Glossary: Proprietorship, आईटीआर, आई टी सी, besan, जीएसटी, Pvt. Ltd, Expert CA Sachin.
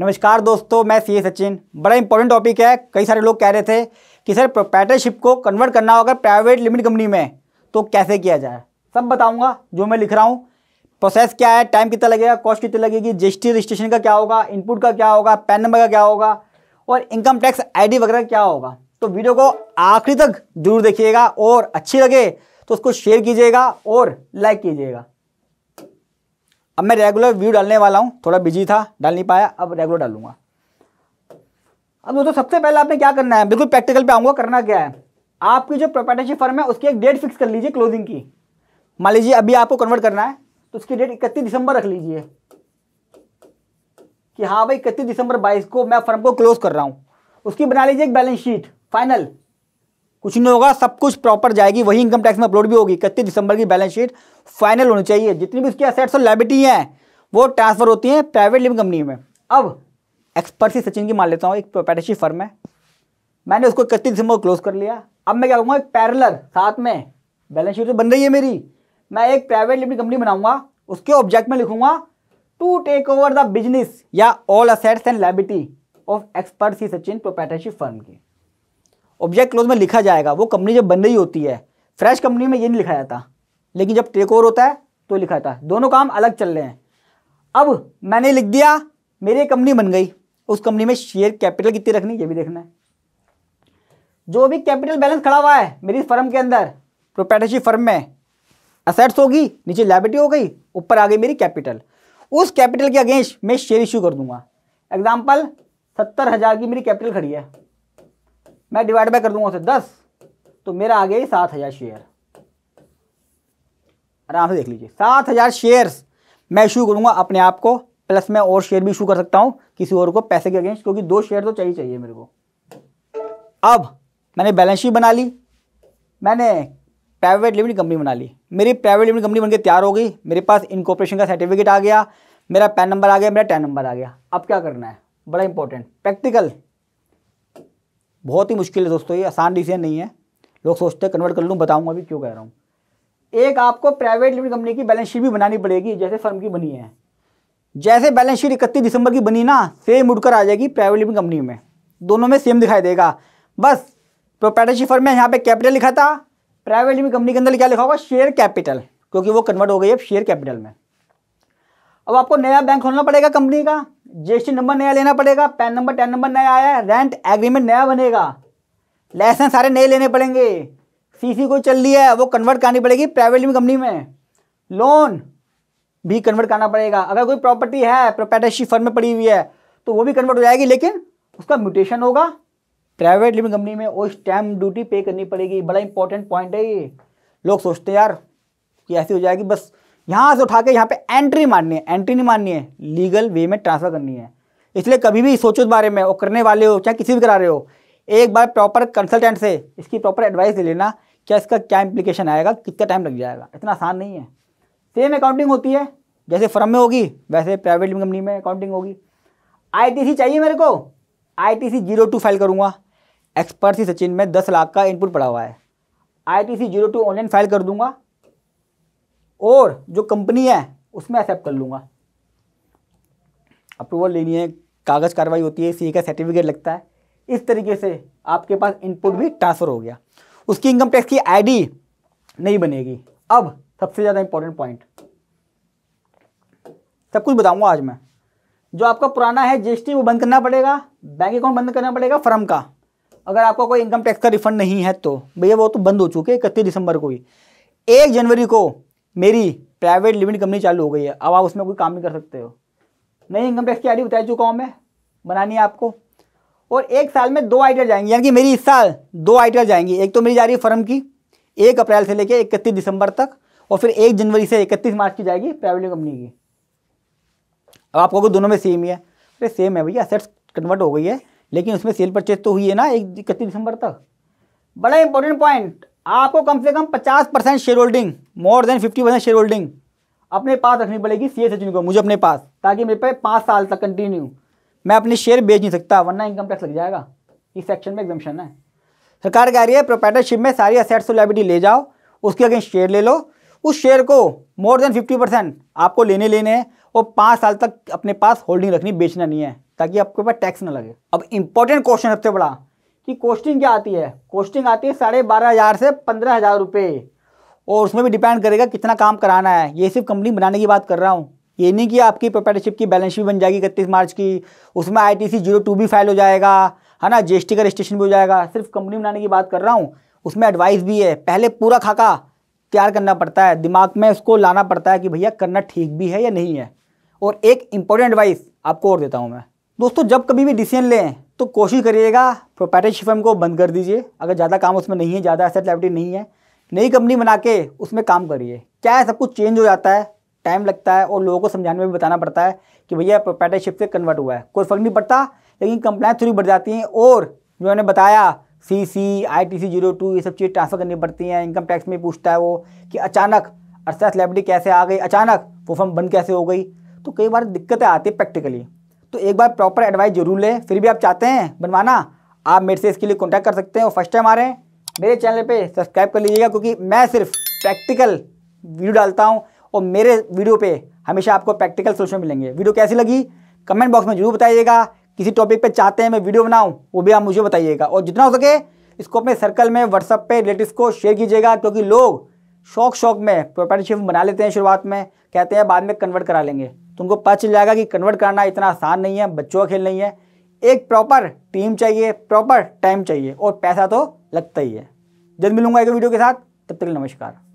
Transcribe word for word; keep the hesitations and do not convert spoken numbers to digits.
नमस्कार दोस्तों, मैं सीए सचिन। बड़ा इंपॉर्टेंट टॉपिक है। कई सारे लोग कह रहे थे कि सर प्रोप्राइटरशिप को कन्वर्ट करना होगा प्राइवेट लिमिटेड कंपनी में, तो कैसे किया जाए। सब बताऊंगा जो मैं लिख रहा हूँ। प्रोसेस क्या है, टाइम कितना लगेगा, कॉस्ट कितनी लगेगी, जीएसटी रजिस्ट्रेशन का क्या होगा, इनपुट का क्या होगा, पैन नंबर का क्या होगा और इनकम टैक्स आईडी वगैरह क्या होगा। तो वीडियो को आखिरी तक जरूर देखिएगा और अच्छी लगे तो उसको शेयर कीजिएगा और लाइक कीजिएगा। अब मैं रेगुलर व्यू डालने वाला हूँ, थोड़ा बिजी था डाल नहीं पाया, अब रेगुलर डालूंगा। अब दोस्तों सबसे पहले आपने क्या करना है, बिल्कुल प्रैक्टिकल पे आऊँगा। करना क्या है, आपकी जो प्रोप्राइटरशिप फर्म है उसकी एक डेट फिक्स कर लीजिए क्लोजिंग की। मान लीजिए अभी आपको कन्वर्ट करना है तो उसकी डेट इकतीस दिसंबर रख लीजिए कि हाँ भाई इकतीस दिसंबर बाईस को मैं फर्म को क्लोज कर रहा हूँ। उसकी बना लीजिए एक बैलेंस शीट फाइनल, कुछ नहीं होगा, सब कुछ प्रॉपर जाएगी, वही इनकम टैक्स में अपलोड भी होगी। इकतीस दिसंबर की बैलेंस शीट फाइनल होनी चाहिए। जितनी भी उसकी असेट्स और लायबिलिटी हैं वो ट्रांसफर होती हैं प्राइवेट लिमिटेड कंपनी में। अब एक्सपर्ट सी सचिन की मान लेता हूँ, एक प्रोप्राइटरशिप फर्म है, मैंने उसको इकतीस दिसंबर क्लोज कर लिया। अब मैं क्या करूँगा, एक पैरेलल साथ में बैलेंस शीट तो बन रही है मेरी, मैं एक प्राइवेट लिमिटेड कंपनी बनाऊँगा। उसके ऑब्जेक्ट में लिखूँगा to take over the business या all assets and liability of expert C Sachin proprietorship firm की। ऑब्जेक्ट क्लोज में लिखा जाएगा, वो कंपनी जब बन रही होती है, फ्रेश कंपनी में ये नहीं लिखा जाता, लेकिन जब टेक ओवर होता है तो लिखा जाता है। दोनों काम अलग चल रहे हैं। अब मैंने लिख दिया मेरी कंपनी बन गई, उस कंपनी में शेयर कैपिटल कितनी रखनी ये भी देखना है। जो भी कैपिटल बैलेंस खड़ा हुआ है मेरी फर्म के अंदर, प्रोप्राइटरशिप फर्म में असेट्स होगी, नीचे लायबिलिटी हो गई, ऊपर आ गई मेरी कैपिटल। उस कैपिटल के अगेंस्ट मैं शेयर इश्यू कर दूंगा। एग्जाम्पल सत्तर हज़ार की मेरी कैपिटल खड़ी है, मैं डिवाइड बाय कर दूंगा उसे दस, तो मेरा आ गया सात हज़ार शेयर। आराम से देख लीजिए, सात हज़ार शेयर्स मैं इशू करूंगा अपने आप को, प्लस मैं और शेयर भी इशू कर सकता हूं किसी और को पैसे के अगेंस्ट, क्योंकि दो शेयर तो चाहिए चाहिए मेरे को। अब मैंने बैलेंस शीट बना ली, मैंने प्राइवेट लिमिटेड कंपनी बना ली, मेरी प्राइवेट लिमिटेड कंपनी बनकर तैयार हो गई। मेरे पास इनकॉर्पोरेशन का सर्टिफिकेट आ गया, मेरा पैन नंबर आ गया, मेरा टैन नंबर आ गया। अब क्या करना है, बड़ा इंपॉर्टेंट प्रैक्टिकल, बहुत ही मुश्किल है दोस्तों, ये आसान डिसीजन नहीं है। लोग सोचते हैं कन्वर्ट कर लूँ, बताऊँगा अभी क्यों कह रहा हूँ। एक आपको प्राइवेट लिमिटेड कंपनी की बैलेंस शीट भी बनानी पड़ेगी जैसे फर्म की बनी है। जैसे बैलेंस शीट इकतीस दिसंबर की बनी ना, सेम उठकर आ जाएगी प्राइवेट लिमिटेड कंपनी में, दोनों में सेम दिखाई देगा। बस प्रोप्राइटरशिप फर्म में यहाँ पे कैपिटल लिखा था, प्राइवेट लिमिटेड कंपनी के अंदर क्या लिखा होगा, शेयर कैपिटल, क्योंकि वो कन्वर्ट हो गई अब शेयर कैपिटल में। अब आपको नया बैंक खोलना पड़ेगा कंपनी का, जीएसटी नंबर नया लेना पड़ेगा, पैन नंबर टैन नंबर नया आया, रेंट एग्रीमेंट नया बनेगा, लाइसेंस सारे नए लेने पड़ेंगे, सीसी कोई चल रही है वो कन्वर्ट करनी पड़ेगी प्राइवेट लिमिटेड कंपनी में, लोन भी कन्वर्ट करना पड़ेगा। अगर कोई प्रॉपर्टी है प्रोप्राइटरशिप फर्म में पड़ी हुई है तो वो भी कन्वर्ट हो जाएगी, लेकिन उसका म्यूटेशन होगा प्राइवेट लिमिटेड कंपनी में और स्टैम्प ड्यूटी पे करनी पड़ेगी। बड़ा इंपॉर्टेंट पॉइंट है ये, लोग सोचते हैं यार कि ऐसी हो जाएगी, बस यहाँ से उठा के यहाँ पे एंट्री मारनी है। एंट्री नहीं मारनी है, लीगल वे में ट्रांसफर करनी है। इसलिए कभी भी सोचो इस बारे में, और करने वाले हो चाहे किसी भी करा रहे हो, एक बार प्रॉपर कंसल्टेंट से इसकी प्रॉपर एडवाइस ले लेना, क्या इसका क्या इम्प्लीकेशन आएगा, कितना टाइम लग जाएगा, इतना आसान नहीं है। सेम अकाउंटिंग होती है, जैसे फर्म में होगी वैसे प्राइवेट कंपनी में अकाउंटिंग होगी। आई टी सी चाहिए मेरे को, आई टी सी zero two file करूँगा। एक्सपर्ट सी सचिन में दस लाख का इनपुट पड़ा हुआ है, आई टी सी zero two online file कर दूँगा और जो कंपनी है उसमें एक्सेप्ट कर लूँगा। अप्रूवल लेनी है, कागज़ कार्रवाई होती है, सी का सर्टिफिकेट लगता है। इस तरीके से आपके पास इनपुट भी ट्रांसफ़र हो गया, उसकी इनकम टैक्स की आईडी नहीं बनेगी। अब सबसे ज़्यादा इंपॉर्टेंट पॉइंट, सब कुछ बताऊँगा आज मैं। जो आपका पुराना है जीएसटी वो बंद करना पड़ेगा, बैंक अकाउंट बंद करना पड़ेगा फर्म का, अगर आपका कोई इनकम टैक्स का रिफंड नहीं है तो भैया वो तो बंद हो चुके इकतीस दिसंबर को ही। एक जनवरी को मेरी प्राइवेट लिमिटेड कंपनी चालू हो गई है, अब आप उसमें कोई काम नहीं कर सकते हो। नई इनकम टैक्स की आईडी बता चुका हूँ मैं, बनानी है आपको। और एक साल में दो आईटीआर जाएंगी, यानी कि मेरी इस साल दो आईटीआर जाएंगी, एक तो मेरी जा रही है फर्म की एक अप्रैल से लेकर इकतीस दिसंबर तक, और फिर एक जनवरी से इकतीस मार्च की जाएगी प्राइवेट कंपनी की। अब आप कहोगे दोनों में सेम ही है, अरे सेम है भैया, असेट्स कन्वर्ट हो गई है लेकिन उसमें सेल परचेज तो हुई है ना एक इकतीस दिसंबर तक। बड़ा इंपॉर्टेंट पॉइंट, आपको कम से कम पचास percent share holding, more than fifty percent share holding अपने पास रखनी पड़ेगी सीए सचिन को, मुझे अपने पास, ताकि मेरे पे पाँच साल तक कंटिन्यू मैं अपने शेयर बेच नहीं सकता, वरना इनकम टैक्स लग जाएगा। इस सेक्शन में एग्जम्पशन है, सरकार कह रही है प्रोप्राइटरशिप में सारी असेट्स और लायबिलिटी ले जाओ, उसके अगेंस्ट शेयर ले लो, उस शेयर को मोर देन फिफ्टी परसेंट आपको लेने लेने हैं और पाँच साल तक अपने पास होल्डिंग रखनी, बेचना नहीं है। ताकि आपके पास टैक्स ना लगे। अब इंपॉर्टेंट क्वेश्चन सबसे बड़ा कि कॉस्टिंग क्या आती है। कॉस्टिंग आती है साढ़े बारह हज़ार से पंद्रह हज़ार रुपये, और उसमें भी डिपेंड करेगा कितना काम कराना है। ये सिर्फ कंपनी बनाने की बात कर रहा हूँ, ये नहीं कि आपकी प्रोप्राइटरशिप की बैलेंस शीट बन जाएगी इकतीस मार्च की, उसमें आई टी सी zero two भी फाइल हो जाएगा, है ना, जी एस टी का रजिस्ट्रेशन भी हो जाएगा। सिर्फ कंपनी बनाने की बात कर रहा हूँ, उसमें एडवाइस भी है। पहले पूरा खाका तैयार करना पड़ता है, दिमाग में उसको लाना पड़ता है कि भैया करना ठीक भी है या नहीं है। और एक इम्पॉर्टेंट एडवाइस आपको और देता हूँ मैं, दोस्तों जब कभी भी डिसीजन लें तो कोशिश करिएगा प्रोप्राइटरशिप फर्म को बंद कर दीजिए अगर ज़्यादा काम उसमें नहीं है, ज़्यादा एसेट लायबिलिटी नहीं है। नई कंपनी बना के उसमें काम करिए। क्या है, सब कुछ चेंज हो जाता है, टाइम लगता है, और लोगों को समझाने में भी बताना पड़ता है कि भैया प्रोप्राइटरशिप से कन्वर्ट हुआ है। कोई फर्क नहीं पड़ता, लेकिन कंप्लाइंस थोड़ी बढ़ जाती हैं, और जो मैंने बताया C C आई टी सी zero two ये सब चीज़ ट्रांसफ़र करनी पड़ती हैं। इनकम टैक्स में पूछता है वो कि अचानक असेट लायबिलिटी कैसे आ गई, अचानक वो फर्म बंद कैसे हो गई। तो कई बार दिक्कतें आती है प्रैक्टिकली, तो एक बार प्रॉपर एडवाइस जरूर लें। फिर भी आप चाहते हैं बनवाना, आप मेरे से इसके लिए कॉन्टैक्ट कर सकते हैं। और फर्स्ट टाइम आ रहे हैं मेरे चैनल पे सब्सक्राइब कर लीजिएगा, क्योंकि मैं सिर्फ प्रैक्टिकल वीडियो डालता हूँ, और मेरे वीडियो पे हमेशा आपको प्रैक्टिकल सोल्यूशन मिलेंगे। वीडियो कैसी लगी कमेंट बॉक्स में जरूर बताइएगा। किसी टॉपिक पे चाहते हैं मैं वीडियो बनाऊँ वो भी आप मुझे बताइएगा, और जितना हो सके इसको अपने सर्कल में व्हाट्सअप पे रिलेटिव्स को शेयर कीजिएगा, क्योंकि लोग शौक शौक में प्रोप्राइटरशिप बना लेते हैं, शुरुआत में कहते हैं बाद में कन्वर्ट करा लेंगे। तुमको पता चल जाएगा कि कन्वर्ट करना इतना आसान नहीं है, बच्चों का खेल नहीं है। एक प्रॉपर टीम चाहिए, प्रॉपर टाइम चाहिए, और पैसा तो लगता ही है। जल्द मिलूंगा एक वीडियो के साथ, तब तक नमस्कार।